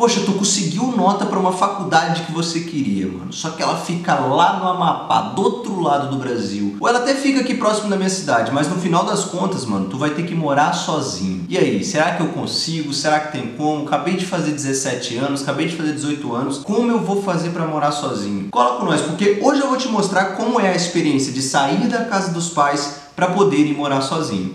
Poxa, tu conseguiu nota para uma faculdade que você queria, mano. Só que ela fica lá no Amapá, do outro lado do Brasil. Ou ela até fica aqui próximo da minha cidade, mas no final das contas, mano, tu vai ter que morar sozinho. E aí, será que eu consigo? Será que tem como? Acabei de fazer 17 anos, acabei de fazer 18 anos. Como eu vou fazer para morar sozinho? Cola com nós, porque hoje eu vou te mostrar como é a experiência de sair da casa dos pais para poder ir morar sozinho.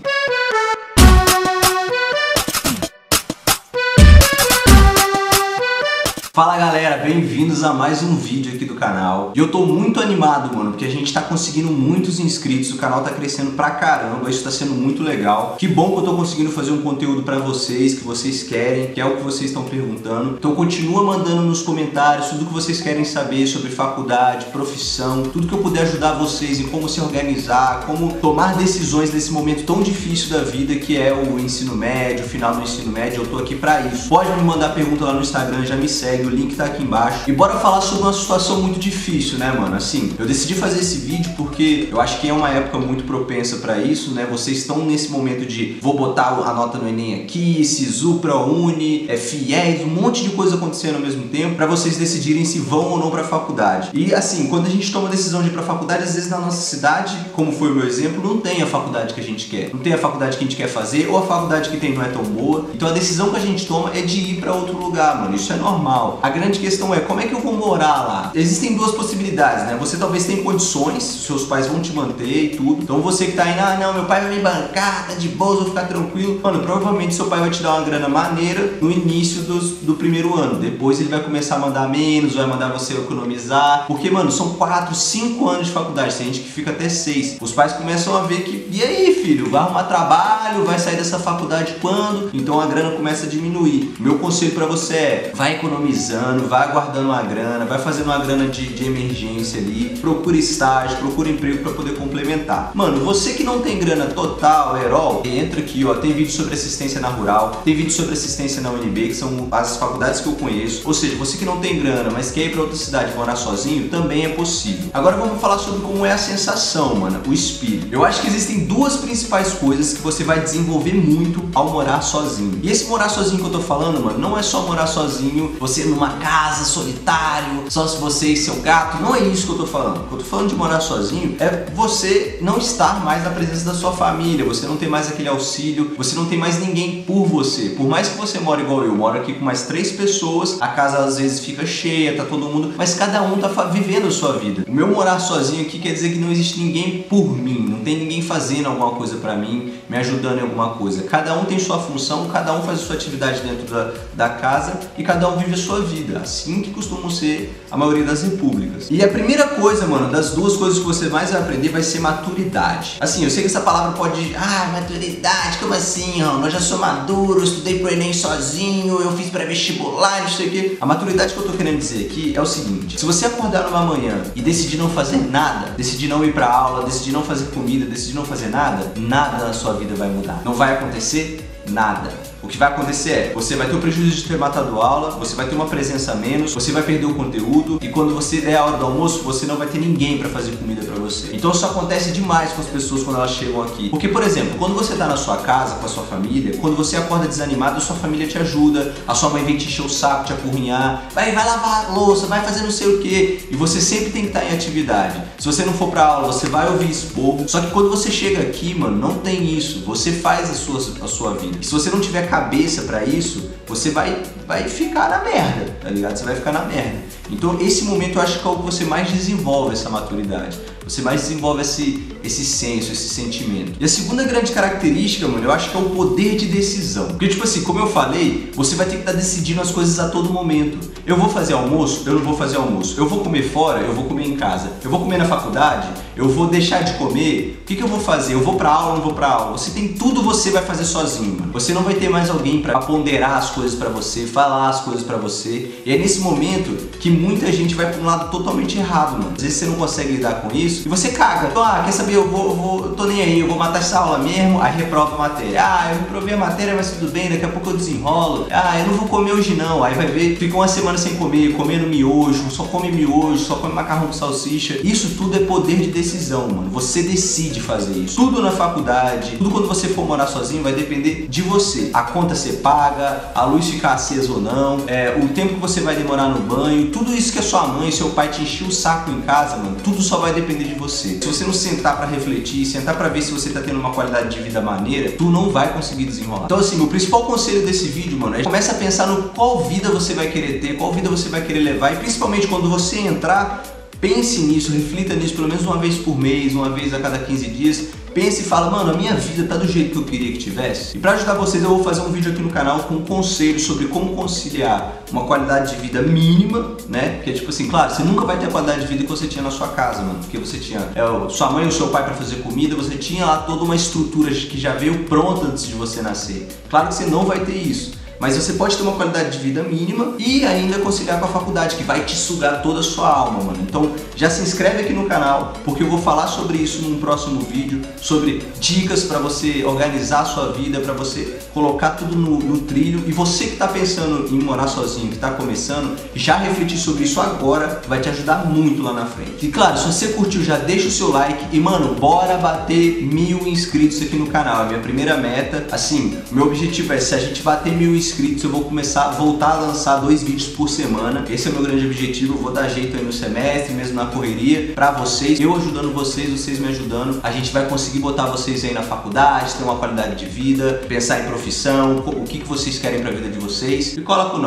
Fala galera, bem-vindos a mais um vídeo aqui do canal. E eu tô muito animado, mano, porque a gente tá conseguindo muitos inscritos, o canal tá crescendo pra caramba, isso tá sendo muito legal. Que bom que eu tô conseguindo fazer um conteúdo pra vocês, que vocês querem, que é o que vocês estão perguntando. Então continua mandando nos comentários tudo que vocês querem saber sobre faculdade, profissão, tudo que eu puder ajudar vocês em como se organizar, como tomar decisões nesse momento tão difícil da vida, que é o ensino médio, o final do ensino médio, eu tô aqui pra isso. Pode me mandar pergunta lá no Instagram, já me segue. O link tá aqui embaixo. E bora falar sobre uma situação muito difícil, né, mano? Assim, eu decidi fazer esse vídeo porque eu acho que é uma época muito propensa pra isso, né? Vocês estão nesse momento de vou botar a nota no Enem aqui, Sisu, Prouni, Fies, um monte de coisa acontecendo ao mesmo tempo pra vocês decidirem se vão ou não pra faculdade. E assim, quando a gente toma a decisão de ir pra faculdade, às vezes na nossa cidade, como foi o meu exemplo, não tem a faculdade que a gente quer. Não tem a faculdade que a gente quer fazer ou a faculdade que tem não é tão boa. Então a decisão que a gente toma é de ir pra outro lugar, mano. Isso é normal. A grande questão é, como é que eu vou morar lá? Existem duas possibilidades, né? Você talvez tenha condições, seus pais vão te manter e tudo. Então você que tá aí, ah, não, meu pai vai me bancar, tá de boa, vou ficar tranquilo. Mano, provavelmente seu pai vai te dar uma grana maneira no início do primeiro ano. Depois ele vai começar a mandar menos, vai mandar você economizar. Porque, mano, são 4, 5 anos de faculdade, tem gente que fica até 6. Os pais começam a ver que, e aí, filho? Vai arrumar trabalho, vai sair dessa faculdade quando? Então a grana começa a diminuir. Meu conselho pra você é, vai economizar. Vai guardando uma grana, vai fazendo uma grana de emergência ali, procura estágio, procura emprego para poder complementar. Mano, você que não tem grana total, Herol, entra aqui, ó, tem vídeo sobre assistência na Rural, tem vídeo sobre assistência na UNB, que são as faculdades que eu conheço. Ou seja, você que não tem grana, mas quer ir para outra cidade e morar sozinho, também é possível. Agora vamos falar sobre como é a sensação, mano, o espírito. Eu acho que existem duas principais coisas que você vai desenvolver muito ao morar sozinho. E esse morar sozinho que eu tô falando, mano, não é só morar sozinho, você numa casa, solitário, só se você e seu gato. Não é isso que eu tô falando. O que eu tô falando de morar sozinho é você não estar mais na presença da sua família, você não tem mais aquele auxílio, você não tem mais ninguém por você. Por mais que você more igual eu, moro aqui com mais 3 pessoas, a casa às vezes fica cheia, tá todo mundo, mas cada um tá vivendo a sua vida. O meu morar sozinho aqui quer dizer que não existe ninguém por mim, não tem ninguém fazendo alguma coisa pra mim, me ajudando em alguma coisa. Cada um tem sua função, cada um faz a sua atividade dentro da casa e cada um vive a sua vida, assim que costumam ser a maioria das repúblicas. E a primeira coisa, mano, das duas coisas que você mais vai aprender vai ser maturidade. Assim, eu sei que essa palavra pode... Ah, maturidade, como assim? Eu já sou maduro, eu estudei pro Enem sozinho, eu fiz pré-vestibular, não sei o quê. A maturidade que eu tô querendo dizer aqui é o seguinte, se você acordar numa manhã e decidir não fazer nada, decidir não ir pra aula, decidir não fazer comida, decidir não fazer nada, nada na sua vida vai mudar. Não vai acontecer nada. O que vai acontecer é, você vai ter o prejuízo de ter matado aula, você vai ter uma presença a menos, você vai perder o conteúdo e quando você der a hora do almoço, você não vai ter ninguém pra fazer comida pra você. Então isso acontece demais com as pessoas quando elas chegam aqui. Porque, por exemplo, quando você tá na sua casa, com a sua família, quando você acorda desanimado, a sua família te ajuda, a sua mãe vem te encher o saco, te apurrinhar, vai lavar a louça, vai fazer não sei o que, e você sempre tem que estar em atividade. Se você não for pra aula, você vai ouvir esse povo. Só que quando você chega aqui, mano, não tem isso. Você faz a sua vida. E se você não tiver cabeça pra isso, você vai ficar na merda, tá ligado? Você vai ficar na merda. Então esse momento eu acho que é o que você mais desenvolve essa maturidade. Você mais desenvolve esse senso, esse sentimento. E a segunda grande característica, mano, eu acho que é o poder de decisão. Porque, tipo assim, como eu falei, você vai ter que estar decidindo as coisas a todo momento. Eu vou fazer almoço? Eu não vou fazer almoço. Eu vou comer fora? Eu vou comer em casa. Eu vou comer na faculdade? Eu vou deixar de comer? O que eu vou fazer? Eu vou pra aula ou não vou pra aula? Você tem tudo, você vai fazer sozinho, mano. Você não vai ter mais alguém pra ponderar as coisas pra você, falar as coisas pra você. E é nesse momento que muita gente vai pra um lado totalmente errado, mano. Às vezes você não consegue lidar com isso e você caga. Então, ah, quer saber? eu tô nem aí, eu vou matar essa aula mesmo, aí reprovo a matéria. Ah, eu reprovei a matéria, mas tudo bem, daqui a pouco eu desenrolo. Ah, eu não vou comer hoje não. Aí vai ver, fica uma semana sem comer, comendo miojo, só come miojo, só come macarrão com salsicha. Isso tudo é poder de decisão, mano. Você decide fazer isso. Tudo na faculdade, tudo quando você for morar sozinho vai depender de você. A conta ser paga, a luz ficar acesa ou não, o tempo que você vai demorar no banho, tudo isso que a sua mãe, seu pai te encheu o saco em casa, mano, tudo só vai depender de você. Se você não sentar pra refletir, sentar pra ver se você tá tendo uma qualidade de vida maneira, tu não vai conseguir desenrolar. Então assim, meu principal conselho desse vídeo, mano, é começa a pensar no qual vida você vai querer ter, qual vida você vai querer levar, e principalmente quando você entrar, pense nisso, reflita nisso pelo menos uma vez por mês, uma vez a cada 15 dias. Pensa e fala, mano, a minha vida tá do jeito que eu queria que tivesse. E pra ajudar vocês eu vou fazer um vídeo aqui no canal com conselhos sobre como conciliar uma qualidade de vida mínima, né? Que é tipo assim, claro, você nunca vai ter a qualidade de vida que você tinha na sua casa, mano. Porque você tinha sua mãe ou seu pai pra fazer comida, você tinha lá toda uma estrutura que já veio pronta antes de você nascer. Claro que você não vai ter isso, mas você pode ter uma qualidade de vida mínima e ainda conciliar com a faculdade, que vai te sugar toda a sua alma, mano. Então já se inscreve aqui no canal, porque eu vou falar sobre isso num próximo vídeo, sobre dicas pra você organizar a sua vida, pra você colocar tudo no trilho. E você que tá pensando em morar sozinho, que tá começando, já refletir sobre isso agora vai te ajudar muito lá na frente. E claro, se você curtiu, já deixa o seu like e, mano, bora bater 1000 inscritos aqui no canal. É minha primeira meta. Assim, meu objetivo é, se a gente bater 1000 inscritos, eu vou começar a voltar a lançar 2 vídeos por semana. Esse é o meu grande objetivo. Eu vou dar jeito aí no semestre, mesmo na correria, pra vocês, eu ajudando vocês, vocês me ajudando. A gente vai conseguir botar vocês aí na faculdade, ter uma qualidade de vida, pensar em profissão, o que vocês querem pra vida de vocês. E cola com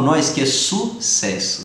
nós que é sucesso!